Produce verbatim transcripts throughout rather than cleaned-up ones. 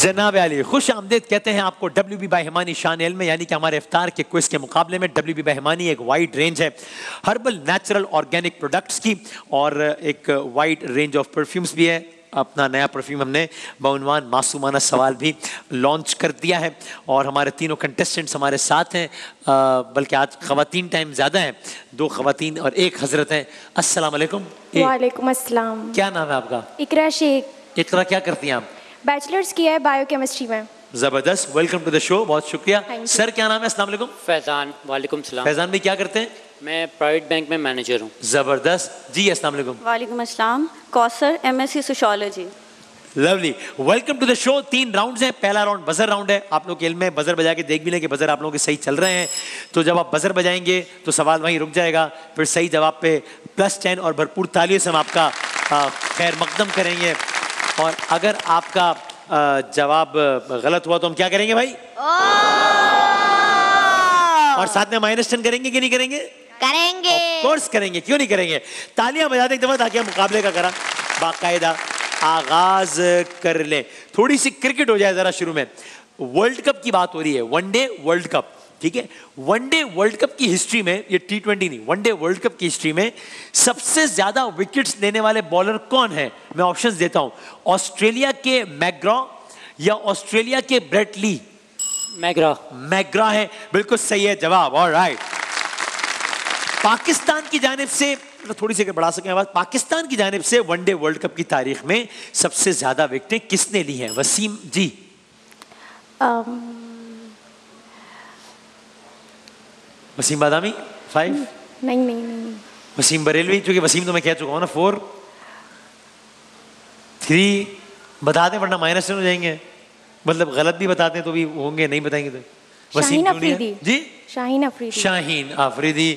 जनाब अली खुश आमदेद कहते हैं आपको। डब्ल्यू बी बाहिमानी शान एल में यानी कि हमारे इफ्तार के क्विज के मुकाबले में डब्ल्यू बी बाहिमानी एक वाइड रेंज है हर्बल नेचुरल ऑर्गेनिक प्रोडक्ट्स की और एक वाइड रेंज ऑफ परफ्यूम्स भी है। अपना नया परफ्यूम हमने बाउनवान मासूमाना सवाल भी लॉन्च कर दिया है और हमारे तीनों कंटेस्टेंट्स हमारे साथ हैं, बल्कि आज खवातीन टाइम ज़्यादा है, दो खवातीन और एक हजरत हैं। अस्सलाम वालेकुम। वालेकुम अस्सलाम। क्या नाम है आपका? इकरा शेख। इकरा क्या करती हैं आप? बैचलर्स किया है बायोकेमिस्ट्री में। ज़बरदस्त, वेलकम टू द शो, बहुत शुक्रिया। सर क्या नाम है? अस्सलाम वालेकुम। फैज़ान। वालेकुम सलाम। फैज़ान भी क्या करते हैं? मैं प्राइवेट बैंक में मैनेजर हूँ। ज़बरदस्त जी। अस्सलाम वालेकुम। वालेकुम अस्सलाम। Kausar, MSc sociology. Lovely, welcome to the show. तीन राउंड्स हैं, पहला राउंड बजर राउंड है। आप लोग के इल्म में बजर बजा के देख भी लें कि बजर आप लोगों के सही चल रहे हैं, तो जब आप बजर बजाएंगे तो सवाल वहीं रुक जाएगा, फिर सही जवाब पे प्लस टेन और भरपूर तालियों से हम आपका खैर मकदम करेंगे। और अगर आपका जवाब गलत हुआ तो हम क्या करेंगे भाई? और साथ में माइनस टेन करेंगे कि नहीं करेंगे? करेंगे, ऑफ कोर्स करेंगे, क्यों नहीं करेंगे। तालियां बजा दें एक दफा ताकि हम मुकाबले का करा बाकायदा आगाज कर लें। थोड़ी सी क्रिकेट हो जाए जरा शुरू में। वर्ल्ड कप की बात हो रही है, वनडे वर्ल्ड कप, ठीक है। वनडे वर्ल्ड कप की हिस्ट्री में, ये टी ट्वेंटी नहीं, वनडे वर्ल्ड कप की हिस्ट्री में सबसे ज्यादा विकेट्स लेने वाले बॉलर कौन है? मैं ऑप्शन देता हूँ, ऑस्ट्रेलिया के मैग्रा या ऑस्ट्रेलिया के ब्रेटली। मैग्रा। मैग्रा है, बिल्कुल सही है जवाब। ऑलराइट। पाकिस्तान की जानिब से, थोड़ी सी बढ़ा सकें आवाज, पाकिस्तान की जानिब से वनडे वर्ल्ड कप की तारीख में सबसे ज्यादा विकेटें किसने ली हैं? वसीम जी। um... वसीम बादामी। फाइव? नहीं नहीं नहीं, वसीम बरेलवी, क्योंकि वसीम तो मैं कह चुका हूँ ना। फोर? थ्री? बता दें वरना माइनस हो जाएंगे, मतलब गलत भी बताते हैं तो भी होंगे, नहीं बताएंगे तो। वसीम अफरीदी जी। शाहीन अफरीदी। शाहीन अफरीदी,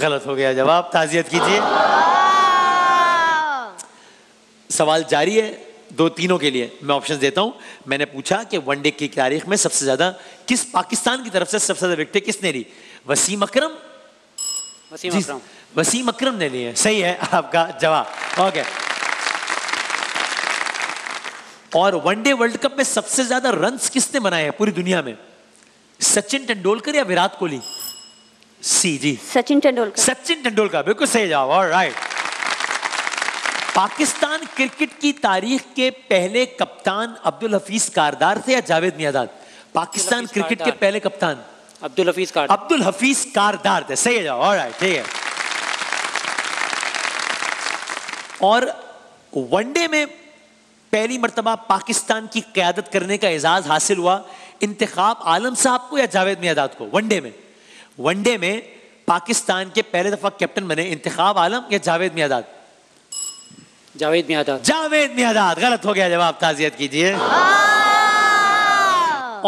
गलत हो गया जवाब, ताजियत कीजिए। सवाल जारी है दो तीनों के लिए, मैं ऑप्शन देता हूं। मैंने पूछा कि वनडे की तारीख में सबसे ज्यादा किस, पाकिस्तान की तरफ से सबसे ज्यादा विकेटें किसने ली? वसीम अकरम। वसीम अकरम। वसीम अकरम ने लिए, सही है आपका जवाब। ओके। और वनडे वर्ल्ड कप में सबसे ज्यादा रन्स किसने बनाए हैं पूरी दुनिया में? सचिन तेंदुलकर या विराट कोहली? सी जी, सचिन तेंदुलकर। सचिन तेंदुलकर, बिल्कुल सही जवाब। ऑलराइट। पाकिस्तान क्रिकेट की तारीख के पहले कप्तान अब्दुल हफीज कारदार थे या जावेद मियांदाद? पाकिस्तान क्रिकेट के पहले कप्तान अब्दुल हफीज कारदार। अब्दुल हफीज कारदार थे, सही जवाब। ऑलराइट, ठीक है। और वनडे में पहली मर्तबा पाकिस्तान की क़यादत करने का एजाज़ हासिल हुआ इंतिखाब आलम साहब को या जावेद मियांदाद को? वनडे में, वनडे में पाकिस्तान के पहले दफा कैप्टन बने इंतिखाब आलम या जावेद मियांदाद? जावेद मियांदाद। जावेद मियांदाद, गलत हो गया जवाब, ताजियत कीजिए।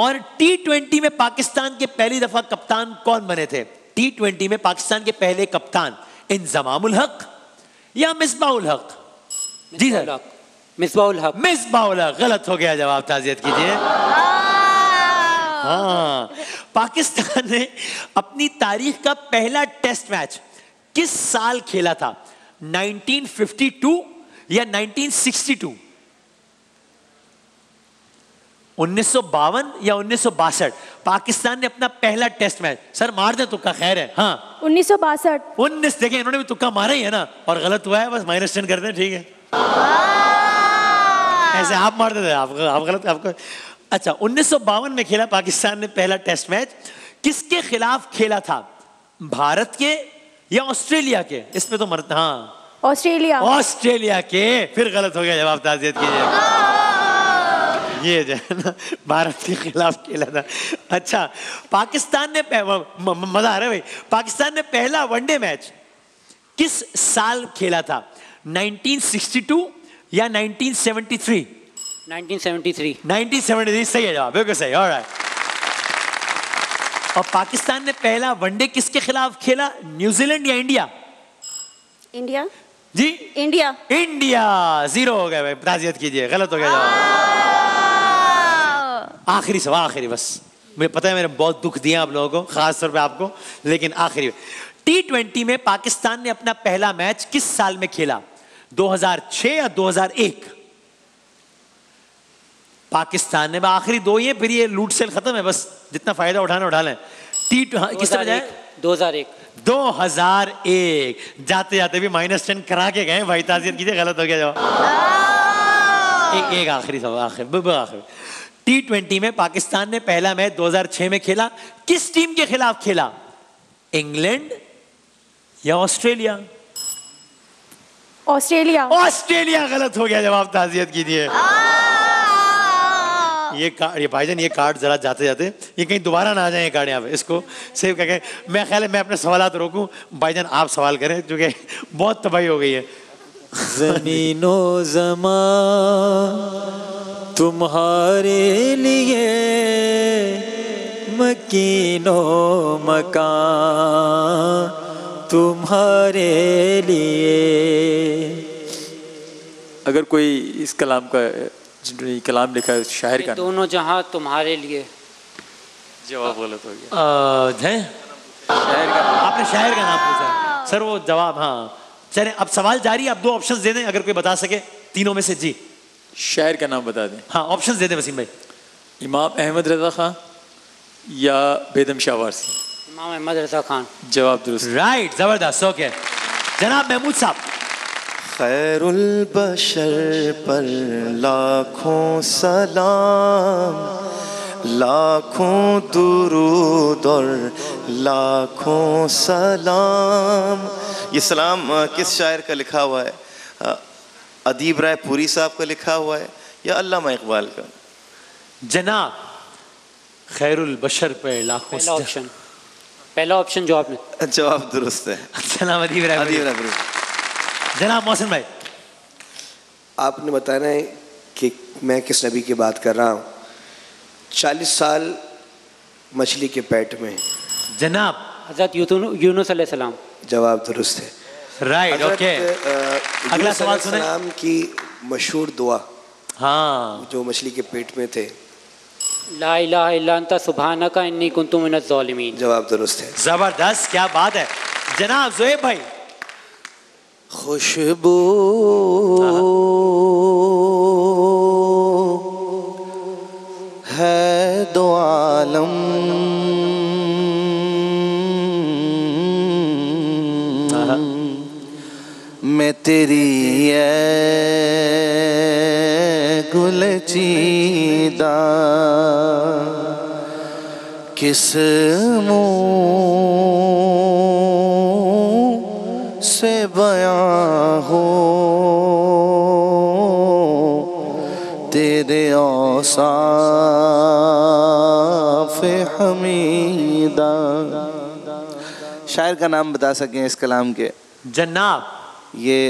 और टी ट्वेंटी में पाकिस्तान के पहली दफा कप्तान कौन बने थे? टी ट्वेंटी में पाकिस्तान के पहले कप्तान इंतज़ामुल-हक या मिसबाह-उल-हक? जी सर, मिसबाह-उल-हक। मिसबाह-उल-हक, गलत हो गया जवाब, ताजियत कीजिए। हाँ, पाकिस्तान ने अपनी तारीख का पहला टेस्ट मैच किस साल खेला था? उन्नीस सौ बावन या उन्नीस सौ बासठ? उन्नीस सौ बावन या उन्नीस सौ बासठ? पाकिस्तान ने अपना पहला टेस्ट मैच, सर मार दे तुक्का, खैर है। हाँ, उन्नीस सौ बासठ। उन्नीस, देखें इन्होंने भी तुक्का मारा ही है ना, और गलत हुआ है, बस माइनस टेन कर दें, ठीक है। ऐसे आप मार देते हैं, आप आप गलत, आपको। अच्छा, उन्नीस सौ बावन में खेला पाकिस्तान ने पहला टेस्ट मैच, किसके खिलाफ खेला था? भारत के या ऑस्ट्रेलिया के? इसमें तो मरता। हाँ, ऑस्ट्रेलिया। ऑस्ट्रेलिया के, फिर गलत हो गया जवाब, ताजियत कीजिए। ये जो भारत के खिलाफ खेला था। अच्छा, पाकिस्तान ने, मजा आ रहा है भाई, पाकिस्तान ने पहला वनडे मैच किस साल खेला था? नाइनटीन सिक्सटी टू या उन्नीस सौ तिहत्तर? उन्नीस सौ तिहत्तर। उन्नीस सौ तिहत्तर, सही है जवाब, बिल्कुल सही। ऑलराइट। और पाकिस्तान ने पहला वनडे किसके खिलाफ खेला? न्यूजीलैंड या इंडिया? इंडिया जी। इंडिया। इंडिया, जीरो हो गए भाई, ताजियत कीजिए, गलत हो गया जवाब। आखिरी सवाल, आखिरी, बस मुझे पता है मैंने बहुत दुख दिया आप लोगों को, खास तौर पे आपको, लेकिन आखिरी। टी ट्वेंटी में पाकिस्तान ने अपना पहला मैच किस साल में खेला? दो हज़ार छह या दो हज़ार एक? पाकिस्तान ने आखिरी दो ये फिर ये लूट सेल खत्म है, बस जितना फायदा उठाना उठा लें। टी किस तरह जाए दो हज़ार एक जाते जाते भी माइनस टेन करा के गए भाई, ताज़ियत कीजिए गलत हो गया जवाब। एक एक आखिरी सवाल आखिर आखिर टी ट्वेंटी में पाकिस्तान ने पहला मैच दो हज़ार छह में खेला, किस टीम के खिलाफ खेला? इंग्लैंड या ऑस्ट्रेलिया? ऑस्ट्रेलिया। ऑस्ट्रेलिया गलत हो गया जवाब, ताज़ियत कीजिए। ये कार्ड ये भाईजान ये कार्ड जरा जाते जाते ये कहीं दोबारा ना आ जाए, ये कार्ड यहाँ पे इसको सेव करके मैं ख्याल है मैं अपने सवाल तो रोकूं। भाईजान आप सवाल करें क्योंकि बहुत तबाही हो गई है। ज़मीनो ज़मा तुम्हारे लिए मकीनो मकान तुम्हारे लिए। अगर कोई इस कलाम का कलाम लिखा है शायर का, दोनों जहां तुम्हारे लिए, जवाब गलत हो गया। आ, शायर का आपने शायर का नाम पूछा सर वो जवाब। हाँ चले अब सवाल जारी है, आप दो ऑप्शंस दे दें अगर कोई बता सके तीनों में से। जी शायर का नाम बता दें। हाँ ऑप्शंस दे दें वसीम भाई। इमाम अहमद रजा खान या बेदम शाह वारसी। इमाम अहमद रजा खान जवाब दुरुस्त। राइट जबरदस्त। ओके जनाब महमूद साहब। खैरुल बशर पर लाखों सलाम लाखों दुरूद और लाखों सलाम। ये सलाम किस शायर का लिखा हुआ है? अदीब राय पुरी साहब का लिखा हुआ है या अल्लामा इकबाल का? जनाब खैरुल बशर पर लाखों सलाम पहला ऑप्शन जो आपने जवाब दुरुस्त है। जनाब अदीब राय अदीब राय पुरी। जनाब मोहसिन भाई आपने बताना है कि मैं किस नबी की बात कर रहा हूँ। चालीस साल मछली के पेट में। जनाब हजरत यूनुस अलैहि सलाम जवाब दुरुस्त है। Right okay. अगला सवाल सुने। सलाम की मशहूर दुआ हाँ जो मछली के पेट में थे, ला इलाहा इल्ला अंता सुब्हानका इन्नी कुन्तु मिनज़ ज़ालिमीन जवाब दुरुस्त है। जबरदस्त क्या बात है। जनाब ज़ुहैब भाई। खुशबू है दो आलम मैं तेरी है गुलचीदा किस से बयां हो तेरे औसाफ़े हमीदा। शायर का नाम बता सकें इस कलाम के? जनाब ये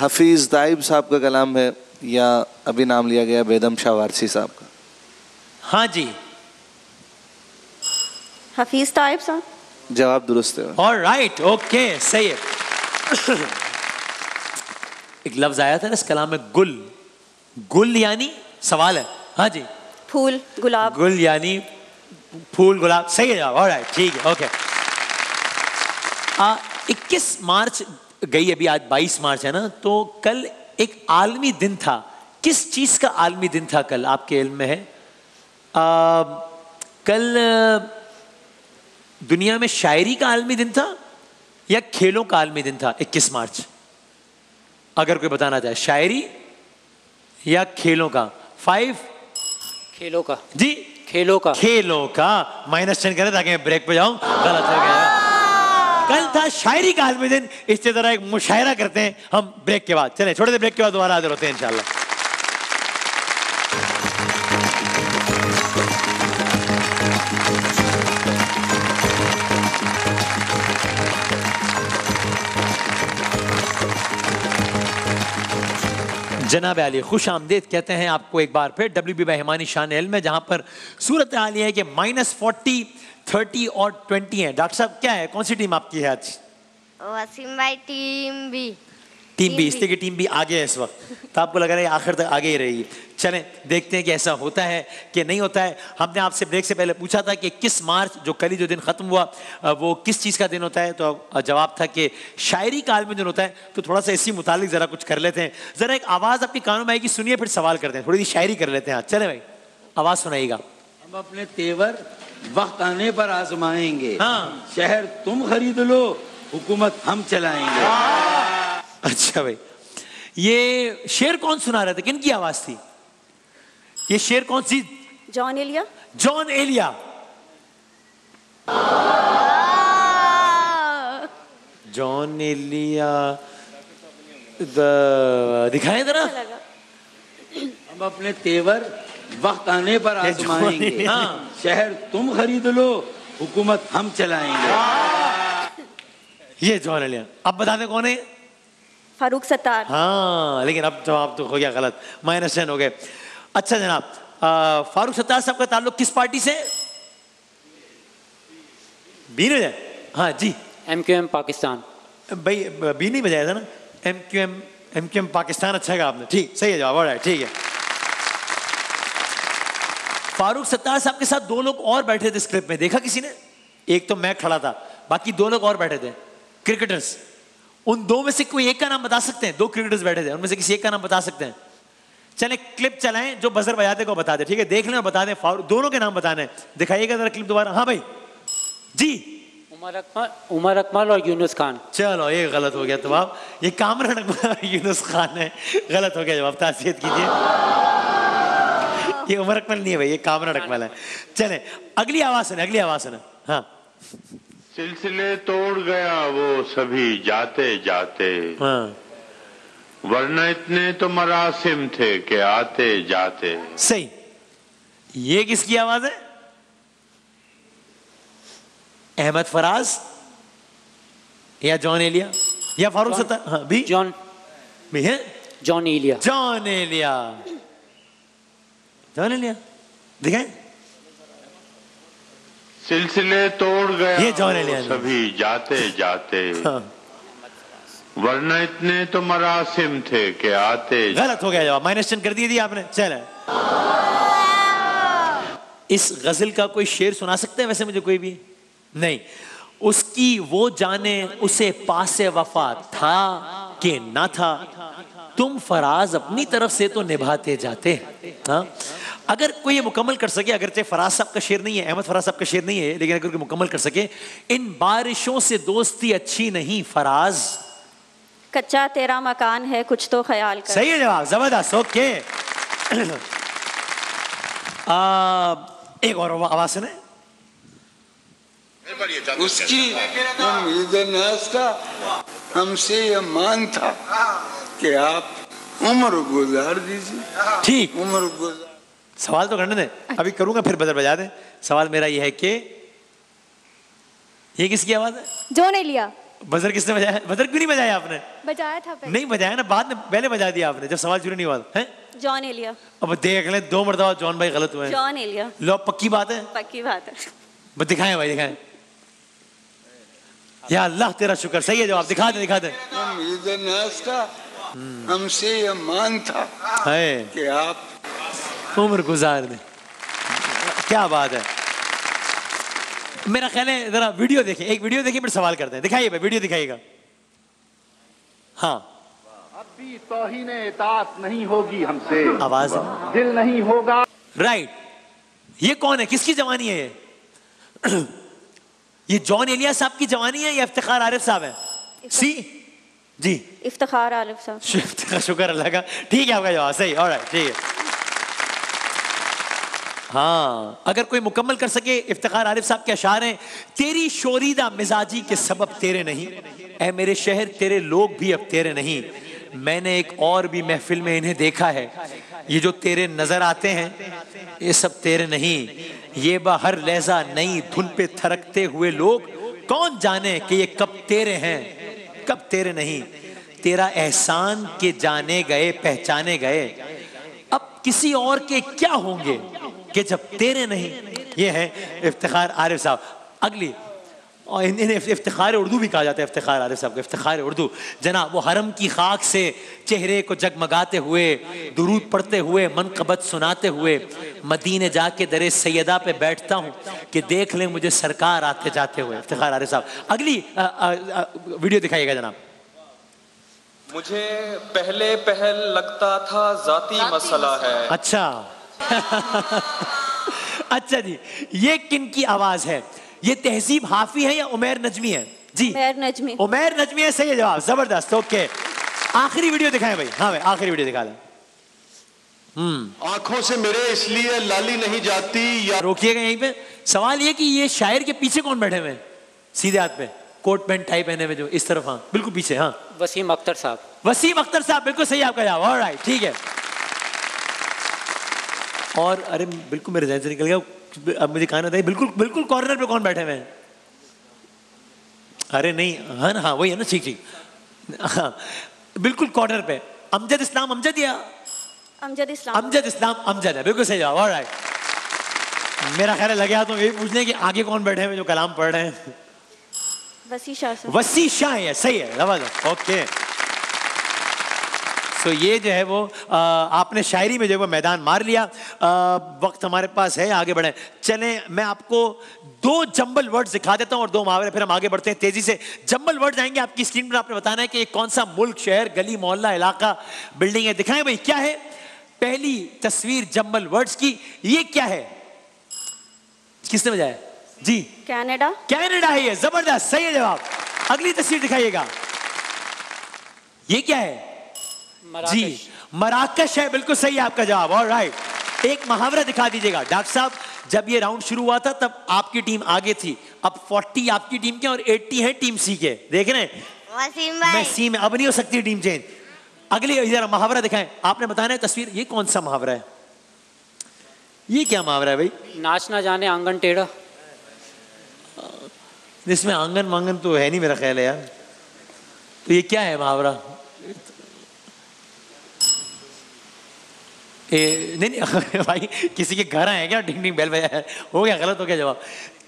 हफीज़ ताहिर साहब का कलाम है या अभी नाम लिया गया बेदम शाह वारसी साहब का? हाँ जी हफीज़ ताहिर साहब जवाब दुरुस्त है। ऑलराइट ओके सही है। एक लफ्ज आया था ना इस कलाम में गुल, गुल यानी सवाल है। हाँ जी फूल गुलाब, गुल यानी फूल गुलाब सही है जवाब। ऑलराइट ठीक है ओके। इक्कीस मार्च गई अभी, आज बाईस मार्च है ना, तो कल एक आलमी दिन था, किस चीज का आलमी दिन था कल आपके इल्म में है? आ, कल दुनिया में शायरी का आलमी दिन था या खेलों का आलमी दिन था? इक्कीस मार्च अगर कोई बताना चाहे शायरी या खेलों का। फाइव खेलों का जी खेलों का खेलों का माइनस टेन करें ताकि मैं ब्रेक पे जाऊं। गलत हो गया। कल था शायरी का आलमी दिन। इस तरह एक मुशायरा करते हैं हम ब्रेक के बाद। चले छोटे से ब्रेक के बाद दोबारा हाजिर होते हैं इंशाल्लाह। जनाब आलिया खुश आमदेद कहते हैं आपको एक बार फिर डब्ल्यू बी बाई हिमानी शान एल में, जहाँ पर सूरत हाल ये है कि माइनस फोर्टी थर्टी और ट्वेंटी है। डॉक्टर साहब क्या है, कौन सी टीम आपकी है आज? वसीम भाई टीम बी। टीम बी इसलिए कि टीम बी आगे है इस वक्त, तो आपको लग रहा है आखिर तक आगे ही रहेगी। चलें देखते हैं कि ऐसा होता है कि नहीं होता है। हमने आपसे ब्रेक से पहले पूछा था कि इक्कीस मार्च जो कल ही जो दिन ख़त्म हुआ वो किस चीज़ का दिन होता है, तो जवाब था कि शायरी का आलमी दिन होता है। तो थोड़ा सा इसी मुतालिक ज़रा कुछ कर लेते हैं। ज़रा एक आवाज़ अपनी कानों में आएगी सुनिए फिर सवाल करते हैं। थोड़ी सी शायरी कर लेते हैं आज। चलें भाई। आवाज सुनाइएगा। हम अपने तेवर वक्त आने पर आजमाएंगे। हाँ। शहर तुम खरीद लो, हुकूमत हम चलाएंगे। हाँ। अच्छा भाई, ये शेर कौन सुना रहा था? किन की आवाज थी ये शेर? कौन सी? जॉन एलिया। जॉन एलिया। जॉन एलिया दिखाए जरा। हम अपने तेवर वक्त आने पर आजमाएंगे। हाँ। शहर तुम खरीद लो, हुकूमत हम चलाएंगे। ये जॉन एलिया। अब बता दे कौन है? फारूक सत्तार। हाँ, लेकिन अब जवाब तो हो गया गलत, माइनस टेन हो गए। अच्छा जनाब, फारूक सत्तार साहब का ताल्लुक किस पार्टी से? बीन हो जाए। हाँ जी। M Q M Pakistan. भाई बी नहीं बजाया था ना। M Q M M Q M Pakistan. अच्छा कहा आपने, ठीक सही है जवाब। और ठीक है, फारूक सत्तार साहब के साथ दो लोग और बैठे थे इस क्लिप में, देखा किसी ने? एक तो मैं खड़ा था, बाकी दो लोग और बैठे थे क्रिकेटर्स। उन दो में से कोई एक का नाम बता सकते हैं? दो क्रिकेटर्स बैठे थे, उनमें से किसी एक का नाम बता सकते हैं? चले क्लिप चलाएं, जो बजर बजाते को बता दे। ठीक है, देख लें और बता दें। दोनों के नाम बताने, दिखाइएगा जरा क्लिप दोबारा। हाँ भाई जी। उमर अकमल, उमर अकमल और यूनुस खान। चलो ये गलत हो गया जवाब। ये कामरान अकमल और यूनुस खान है। गलत हो गया जवाब, तासीद कीजिए। ये उमर अकमल नहीं है भाई, ये कामरान अकमल है। चले अगली आवाज सुने, अगली आवाज सुने। हाँ। सिलसिले तोड़ गया वो सभी जाते जाते। हाँ। वरना इतने तो मरासिम थे के आते जाते। सही। ये किसकी आवाज है? अहमद फराज या जॉन एलिया या फारूक सत्तार? हाँ, भी जॉन भी है। जॉन एलिया। जॉन एलिया। जॉन एलिया दिखाएं। सिलसिले तोड़ गया ये जॉन एलिया सभी जाते जाते। हाँ। वरना इतने तो मरासिम थे के आते। गलत हो गया जवाब, माइनस टेन कर दिए आपने। चले इस गजल का कोई शेर सुना सकते हैं? वैसे मुझे कोई भी नहीं। उसकी वो जाने उसे पासे वफा था कि ना था, तुम फराज अपनी तरफ से तो निभाते जाते। हाँ, अगर कोई ये मुकम्मल कर सके, अगरचे फराज साहब का शेर नहीं है, अहमद फराज साहब का शेर नहीं है, लेकिन अगर कोई मुकम्मल कर सके। इन बारिशों से दोस्ती अच्छी नहीं फराज, कच्चा तेरा मकान है कुछ तो ख्याल कर। सही है जवाब, जबरदस्त। ओके, एक और आवाज सुने। उसकी का हमसे ये मान था कि आप उम्र गुजार दीजिए। ठीक, उम्र गुजार। सवाल तो करने दें, अभी करूंगा फिर बदल बजा दें। सवाल मेरा ये है कि ये किसकी आवाज है? जॉन एलिया। बजर किसने बजाया? बजर क्यों नहीं बजाया आपने? बजाया था पहले। नहीं बजाया ना, बाद में, पहले बजा दिया आपने जब सवाल शुरू नहीं हुआ है। जॉन एलिया। अब देख ले, दो मरतबा जॉन भाई गलत हुए। जॉन एलिया। लो पक्की बात है, पक्की बात है। दिखाएं भाई, दिखाएं। या अल्लाह तेरा शुक्र, सही है जवाब। दिखा दे, दिखा दे। हमसे ये मान था कि आप उम्र गुजार दे। क्या बात है। मेरा ख्याल है जरा वीडियो देखें, एक वीडियो देखें फिर सवाल करते हैं। दिखाइए भाई, वीडियो दिखाइएगा। हाँ। अब भी तौहीने इताअत नहीं होगी हमसे, आवाज दिल नहीं होगा। राइट। ये कौन है, किसकी जवानी है ये? ये जॉन एलिया साहब की जवानी है या इफ्तिखार आरिफ साहब है? सी जी, इफ्तिखार आरिफ साहब। शुक्र अल्लाह का। ठीक है आपका जवाब सही। ऑलराइट, ठीक है। हाँ, अगर कोई मुकम्मल कर सके इफ्तिखार आरिफ साहब के अशार हैं। तेरी शोरीदा मिजाजी के सबब तेरे नहीं, ऐ मेरे शहर तेरे लोग भी अब तेरे नहीं। मैंने एक और भी महफिल में इन्हें देखा है, ये जो तेरे नजर आते हैं ये सब तेरे नहीं। ये बाहर लहजा नई धुन पे थरकते हुए लोग, कौन जाने कि ये कब तेरे हैं कब तेरे नहीं। तेरा एहसान के जाने गए पहचाने गए, अब किसी और के क्या होंगे कि जब तेरे नहीं। ये है इफ्तिखार आरिफ साहब। अगली, और इन्हें इफ्तिखार उर्दू भी कहा जाता है, इफ्तिखार आरिफ साहब का इफ्तिखार उर्दू। जना वो हरम की खाक से चेहरे को जगमगाते हुए, दुरूद पढ़ते हुए, मनकबत सुनाते हुए, मदीने जाके दरे सैदा पे बैठता हूँ कि देख लें मुझे सरकार आते जाते हुए। इफ्तिखार आरिफ साहब। अगली आ, आ, आ, वीडियो दिखाइएगा जनाब। मुझे पहले पहल लगता था जाती मसला है। अच्छा, अच्छा जी, ये किन की आवाज है? ये तहसीब हाफी है या उमर नजमी है? जी उमर नजमी, उमर नजमी है, सही है जवाब, जबरदस्त। ओके आखिरी वीडियो दिखाएं भाई, हाँ भाई आखिरी वीडियो दिखा दें। हम्म, आंखों से मेरे इसलिए लाली नहीं जाती। या रोकिएगा यहीं पे, सवाल ये कि ये शायर के पीछे कौन बैठे हुए हैं? सीधे हाथ पे कोट पैंट टाई पहने हुए जो इस तरफ, हाँ बिल्कुल पीछे, हाँ वसीम अख्तर साहब, वसीम अख्तर साहब बिल्कुल सही आपका जवाब। ऑलराइट ठीक है। और अरे बिल्कुल मेरे ध्यान से निकल गया, अब मुझे कहना था बिल्कुल बिल्कुल कॉर्नर पे कौन बैठे हुए हैं? अरे नहीं, हाँ हाँ वही है ना, ठीक ठीक, हाँ बिल्कुल कॉर्नर पे अमजद इस्लाम, अमजद या अमजद इस्लाम, अमजद इस्लाम, अमजद है बिल्कुल सही जवाब। ऑलराइट, मेरा ख्याल लगे हाथ में यही पूछने कि आगे कौन बैठे हैं जो कलाम पढ़ रहे हैं? वसी शाह, वसी शाह है, सही है जबरदस्त। ओके तो ये जो है वो आ, आपने शायरी में जो है वो मैदान मार लिया। आ, वक्त हमारे पास है, आगे बढ़े चले। मैं आपको दो जंबल वर्ड्स दिखा देता हूँ और दो मुहावरे, फिर हम आगे बढ़ते हैं तेजी से। जंबल वर्ड्स आएंगे आपकी स्क्रीन पर, आपने बताना है कि कौन सा मुल्क, शहर, गली, मोहल्ला, इलाका, बिल्डिंग है। दिखाएं भाई क्या है पहली तस्वीर जंबल वर्ड्स की, ये क्या है? किसने बजाया? जी कनाडा, कनाडा है ये, जबरदस्त सही है जवाब। अगली तस्वीर दिखाइएगा, ये क्या है? मराकश। जी मराकश है बिल्कुल सही है आपका जवाब। ऑलराइट, एक मुहावरा दिखा दीजिएगा डॉक्टर साहब। जब ये राउंड शुरू हुआ था तब आपकी टीम आगे थी, अब चालीस आपकी टीम के और अस्सी है टीम सी के, देख रहे हैं वसीम भाई, मैं सी में अब नहीं हो सकती टीम चेंज। अगली इधर मुहावरा दिखाएं, आपने बताना है तस्वीर, ये कौन सा मुहावरा है? ये क्या मुहावरा है भाई? नाच ना जाने आंगन टेढ़ा। इसमें आंगन मांगन तो है नहीं मेरा ख्याल है यार, तो ये क्या है मुहावरा? ए, नहीं नहीं भाई किसी के घर आए क्या? डिंग डिंग बेल बजाया हो गया, गलत हो गया जवाब।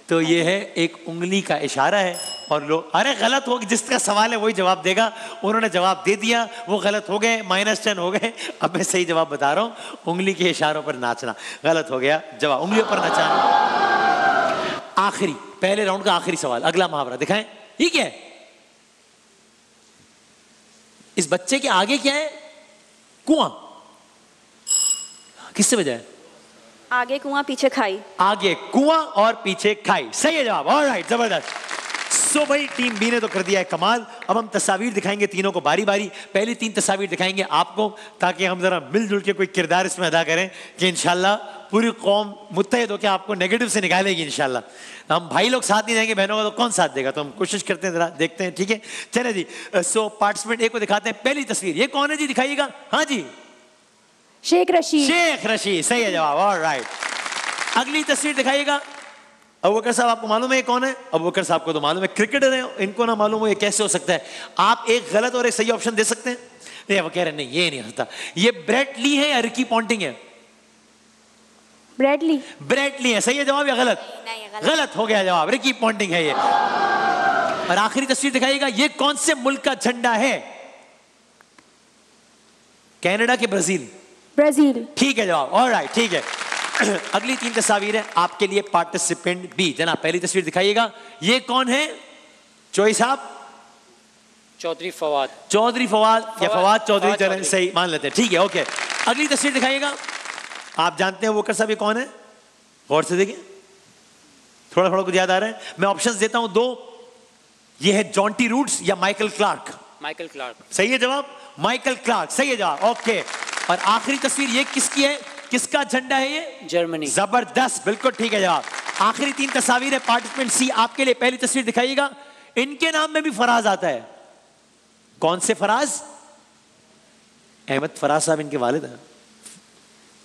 तो ये है एक उंगली का इशारा है और लोग, अरे गलत हो, जिसका सवाल है वही जवाब देगा, उन्होंने जवाब दे दिया, वो गलत हो गए, माइनस टेन हो गए। अब मैं सही जवाब बता रहा हूँ, उंगली के इशारों पर नाचना, गलत हो गया जवाब, उंगलियों पर नाचना। आखिरी पहले राउंड का आखिरी सवाल, अगला मुहावरा दिखाएं, ये क्या है? इस बच्चे के आगे क्या है? कुआं, किससे बजाय? आगे कुआं पीछे खाई, आगे कुआं और पीछे खाई, सही है जवाब। ऑलराइट जबरदस्त। सो भाई टीम बी ने तो कर दिया है कमाल। अब हम तस्वीर दिखाएंगे तीनों को बारी बारी, पहली तीन तस्वीर दिखाएंगे आपको ताकि हम जरा मिलजुल के कोई किरदार इसमें अदा करें कि इंशाल्लाह पूरी कौम मुत्तहिद होकर आपको नेगेटिव से निकालेगी इंशाल्लाह। हम भाई लोग साथ नहीं देंगे, बहनों का तो कौन साथ देगा, तो हम कोशिश करते हैं, जरा देखते हैं ठीक है। चले जी, सो पार्टिसिपेंट एक को दिखाते हैं, पहली तस्वीर ये कौन है जी दिखाइएगा? हाँ जी शेख रशीद, शेख रशीद सही है जवाब। ऑलराइट, अगली तस्वीर दिखाइएगा। अबूबकर साहब आपको मालूम है ये कौन है? अबूबकर साहब को तो मालूम है, क्रिकेटर है, इनको ना मालूम हो ये कैसे हो सकता है? आप एक गलत और एक सही ऑप्शन दे सकते हैं। नहीं वो कह रहे नहीं ये नहीं होता। ये ब्रेट ली है या रिकी पॉन्टिंग है? ब्रेट ली, ब्रेट ली है सही है जवाब या गलत? नहीं, नहीं, गलत गलत हो गया जवाब, रिकी पॉन्टिंग है ये। और आखिरी तस्वीर दिखाइएगा, ये कौन से मुल्क का झंडा है? कनाडा के ब्राजील, ब्राजील ठीक है जवाब। ऑलराइट ठीक है, अगली तीन तस्वीरें आपके लिए पार्टिसिपेंट बी। जनाब पहली तस्वीर दिखाइएगा, ये कौन है? चौधरी साहब, चौधरी फवाद, चौधरी फवाद या फवाद चौधरी सही मान लेते हैं ठीक है ओके। अगली तस्वीर दिखाइएगा, आप जानते हैं वोकर साहब ये कौन है? गौर से देखिए, थोड़ा थोड़ा कुछ याद आ रहा है, मैं ऑप्शंस देता हूं दो, ये है जॉन्टी रूट्स या माइकल क्लार्क। माइकल क्लार्क सही है जवाब, माइकल क्लार्क सही है जवाब ओके। और आखिरी तस्वीर ये किसकी है, किसका झंडा है ये? जर्मनी, जबरदस्त बिल्कुल ठीक है जवाब। आखिरी तीन तस्वीर है पार्टिसिपेंट सी आपके लिए, पहली तस्वीर दिखाइएगा, इनके नाम में भी फराज आता है, कौन से फराज? अहमद फराज साहब इनके वालिद हैं,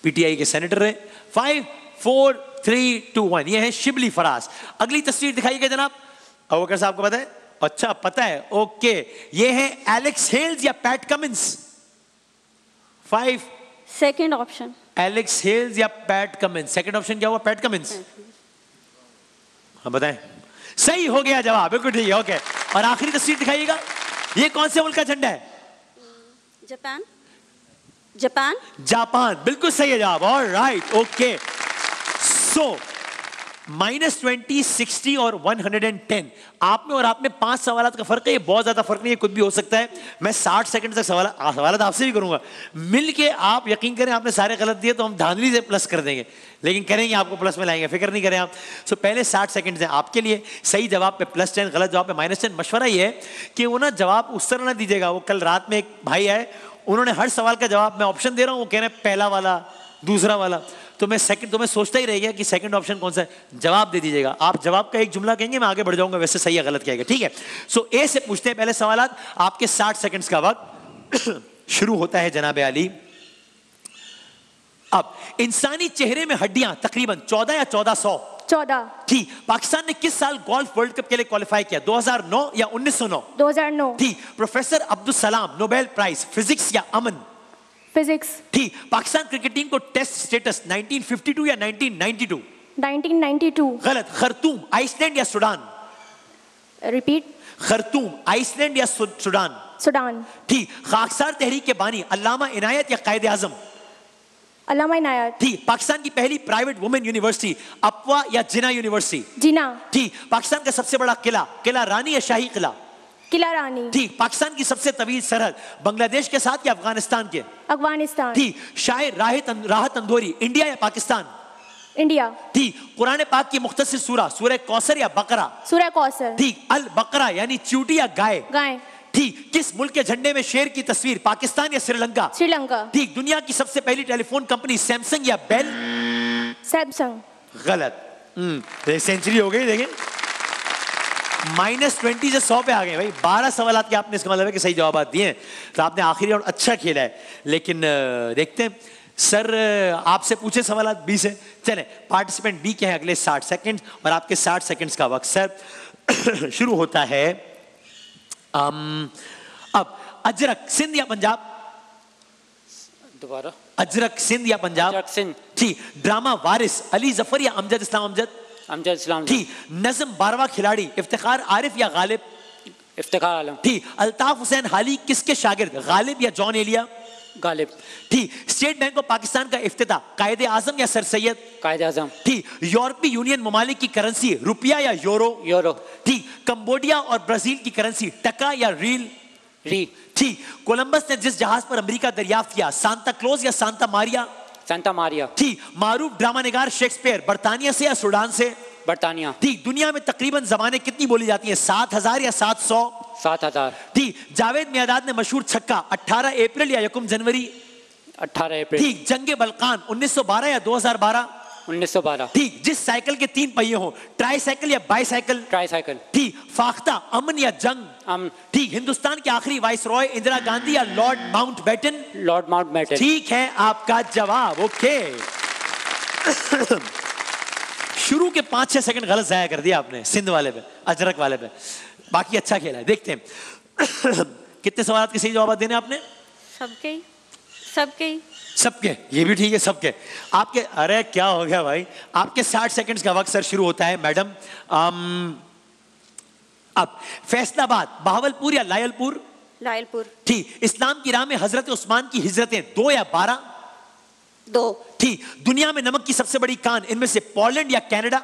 पीटीआई के सेनेटर है। Five four three two one, ये है शिबली फराज। अगली तस्वीर दिखाइएगा जनाब, अबूबकर साहब को पता है, अच्छा पता है ओके, ये है एलेक्स हेल्स या Pat Cummins? Five second option, Alex Hales या पैट कमिंस, सेकंड ऑप्शन क्या हुआ? पैट कमिंस, हाँ बताएं, सही हो गया जवाब बिल्कुल ठीक है ओके। और आखिरी तस्वीर दिखाइएगा, ये कौन से मुल्क का झंडा है? जापान, जापान, जापान बिल्कुल सही है जवाब। Alright okay, so minus twenty, sixty और वन हंड्रेड टेन, आप में और आप में पांच सवाल का फर्क है। ये बहुत ज्यादा फर्क नहीं है, कुछ भी हो सकता है। मैं साठ सेकंड तक सवाल सवाल आपसे भी करूंगा मिल के। आप यकीन करें आपने सारे गलत दिए तो हम धांधली से प्लस कर देंगे, लेकिन करेंगे आपको प्लस में लाएंगे, फिक्र नहीं करें आप। सो पहले साठ सेकंड हैं आपके लिए। सही जवाब पे प्लस टेन, गलत जवाब पे माइनस टेन। मशवरा ये है कि वो ना जवाब उस तरह ना दीजिएगा। वो कल रात में एक भाई आए, उन्होंने हर सवाल का जवाब मैं ऑप्शन दे रहा हूँ, वो कह रहे हैं पहला वाला दूसरा वाला, तो मैं सेकंड तो मैं सोचता ही रह गया कि सेकंड ऑप्शन कौन सा है। जवाब दे दीजिएगा आप, जवाब का एक जुमला कहेंगे मैं आगे बढ़ जाऊंगा, वैसे सही या गलत कहेगा, ठीक है। सो ए से पूछते हैं पहले सवाल। आपके साठ सेकंड्स का वक्त शुरू होता है जनाब अली। अब इंसानी चेहरे में हड्डियां तकरीबन चौदह या चौदह सौ चौदह ठीक। पाकिस्तान ने किस साल गोल्फ वर्ल्ड कप के लिए क्वालिफाई किया, दो हज़ार नौ या उन्नीस सौ नौ? दो हज़ार नौ ठीक। Professor Abdul Salam Nobel prize physics या अमन? फिजिक्स ठीक। पाकिस्तान क्रिकेट टीम को test status nineteen fifty two या nineteen ninety two? Nineteen ninety two गलत। खरतूम आइसलैंड या सुडान? रिपीट, खरतूम आइसलैंड या सुडान? सुडान ठीक। खाकसार तहरीक के बानी अल्लामा इनायत या कायदे आजम? अल्लामा इनायत ठीक। पाकिस्तान की पहली प्राइवेट वुमेन यूनिवर्सिटी अपवा या जिना यूनिवर्सिटी? जिना ठीक। पाकिस्तान का सबसे बड़ा किला किला रानी या शाही किला? किला रानी ठीक। पाकिस्तान की सबसे तवील सरहद बांग्लादेश के साथ या अफगानिस्तान के? अफगानिस्तान ठीक। शायर राहत अंदोरी इंडिया या पाकिस्तान? इंडिया ठीक। कुरान पाक की मुख्तसर सूरा सूरह कौसर या बकरा? सूरह कौसर ठीक। अल बकरा यानी चूटी या गाय? गाय ठीक। किस मुल्क के झंडे में शेर की तस्वीर, पाकिस्तान या श्रीलंका? श्रीलंका ठीक। दुनिया की सबसे पहली टेलीफोन कंपनी सैमसंग या बेल? सैमसंग गलत, सेंचुरी हो गई। देखिए माइनस ट्वेंटी से सौ पे आ गए भाई। बारह सवाल के आपने, इसका मतलब है कि सही जवाब दिए तो आपने आखिरी और अच्छा खेला है। लेकिन देखते हैं सर आपसे पूछे सवाल बी से। चले पार्टिसिपेंट बी के हैं अगले साठ सेकंड्स और आपके साठ सेकंड्स का वक्त सर शुरू होता है। अम, अब अजरक सिंध या पंजाब? दोबारा अजरक सिंध या पंजाब? सिंध ठीक। ड्रामा वारिस अली जफर या अमजद इस्लाम? अमजद अमजद इस्लाम ठीक। नज़म बारवा खिलाड़ी इफ्तिखार आरिफ या गालिब? इफ्तिखार आलम ठीक। अल्ताफ हुसैन हाली किसके शागिर्द, गालिब या जॉन एलिया? गालिब ठीक। स्टेट बैंक ऑफ पाकिस्तान का इफ्तिता कायदे आजम या सर सैयद? कायदे आजम ठीक। यूरोपीय यूनियन ममालिक की करेंसी रुपया या यूरो? यूरो ठीक। कंबोडिया और ब्राजील की करेंसी टका या रील? रील ठीक। कोलंबस ने जिस जहाज पर अमरीका दरियाफ्त किया सांता क्लॉज या सांता मारिया? सांता मारिया ठीक। मारूफ ड्रामा निगार शेक्सपियर बर्तानिया से या सूडान से? बर्तानिया ठीक। दुनिया में तकरीबन जबानें कितनी बोली जाती हैं, सात हजार या सात सौ? सात हजार ठीक। जावेद मियादाद ने मशहूर छक्का अट्ठारह अप्रैल या यकुम जनवरी? अट्ठारह अप्रैल ठीक। जंगे बल्कान उन्नीस सौ बारह या दो हजार बारह? उन्नीस सौ बारह ठीक। जिस साइकिल के तीन पहिए हो ट्राई साइकिल या बाई साइकिल? ट्राई साइकिल ठीक। फाख्ता अमन या जंग? अमन ठीक। हिंदुस्तान के आखिरी वाइस रॉय इंदिरा गांधी या लॉर्ड माउंटबेटन? लॉर्ड माउंटबेटन ठीक है आपका जवाब। ओके शुरू के पांच छह सेकंड गलत जाया कर दिया आपने सिंध वाले पे, अजरक वाले पे, बाकी अच्छा खेला है। देखते हैं कितने सवाल के सही जवाब देने आपने? सबके सबके सबके ये भी ठीक है सबके आपके। अरे क्या हो गया भाई, आपके साठ सेकंड्स का वक्त सर शुरू होता है मैडम। आम, अब फैसलाबाद बहावलपुर या लायलपुर? लायलपुर ठीक। इस्लाम की राह में हजरत उस्मान की हिजरतें दो या बारह? दो ठीक। दुनिया में नमक की सबसे बड़ी कान इनमें से पोलैंड या कनाडा?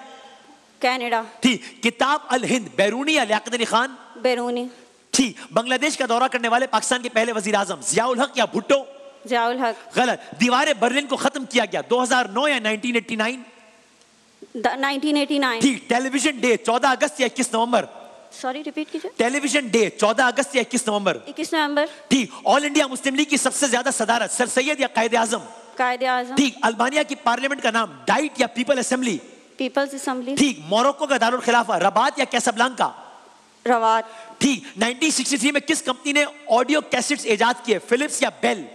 कनाडा ठीक। किताब अल हिंद बैरूनी या लियाकत अली खान? बैरूनी ठीक। बांग्लादेश का दौरा करने वाले पाकिस्तान के पहले वजीर आजम जियाउल हक या भुट्टो? जियाउल हक गलत। दीवार बर्लिन को खत्म किया गया दो हज़ार नौ या nineteen eighty nine? Nineteen eighty nine ठीक। टेलीविजन डे चौदह अगस्त या इक्कीस नवंबर? सॉरी रिपीट कीजिए। टेलीविजन डे चौदह अगस्त या इक्कीस नवंबर? इक्कीस नवंबर ठीक। ऑल इंडिया मुस्लिम लीग की सबसे ज्यादा सदारत सर सैयद या कायदे आजम? कायदे आजम ठीक। अल्बानिया की पार्लियामेंट का नाम डाइट या पीपल असेंबली? पीपल्स असेंबली ठीक। मोरक्को का दारुल खिलाफा रबात या कैसाब्लांका? रबात ठीक। नाइनटीन सिक्सटी थ्री में किस कंपनी ने ऑडियो कैसेट्स इजाद किए, फिलिप्स या बेल?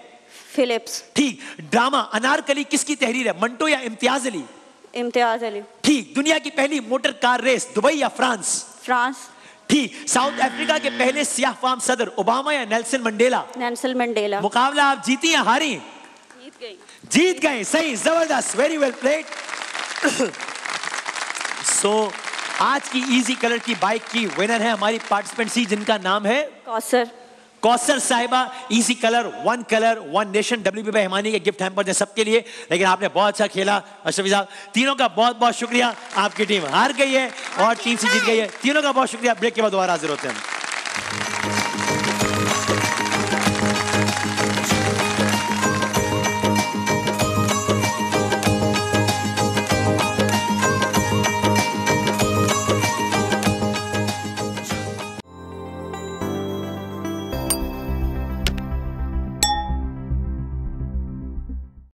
फिलिप्स ठीक। ड्रामा अनारकली किसकी तहरीर है, मंटो या इम्तियाज अली? इम्तियाज अली ठीक। दुनिया की पहली मोटर कार रेस दुबई या फ्रांस? फ्रांस ठीक। साउथ अफ्रीका के पहले सियाह फाम सदर ओबामा या नेल्सन मंडेला? Nelson Mandela. मुकाबला आप जीती या हारी? जीत गए सही, जबरदस्त, वेरी वेल प्लेड। सो आज की इजी कलर की बाइक की विनर है हमारी पार्टिसिपेंट सी जिनका नाम है कौसर। कौसर साहिबा easy colour, one colour one nation W B by Himani के गिफ्ट हैम्पर थे सबके लिए। लेकिन आपने बहुत अच्छा खेला अशरफी साहब, तीनों का बहुत बहुत शुक्रिया। आपकी टीम हार गई है और टीम से जीत गई है, तीनों का बहुत शुक्रिया। ब्रेक के बाद दोबारा हाजिर होते हैं।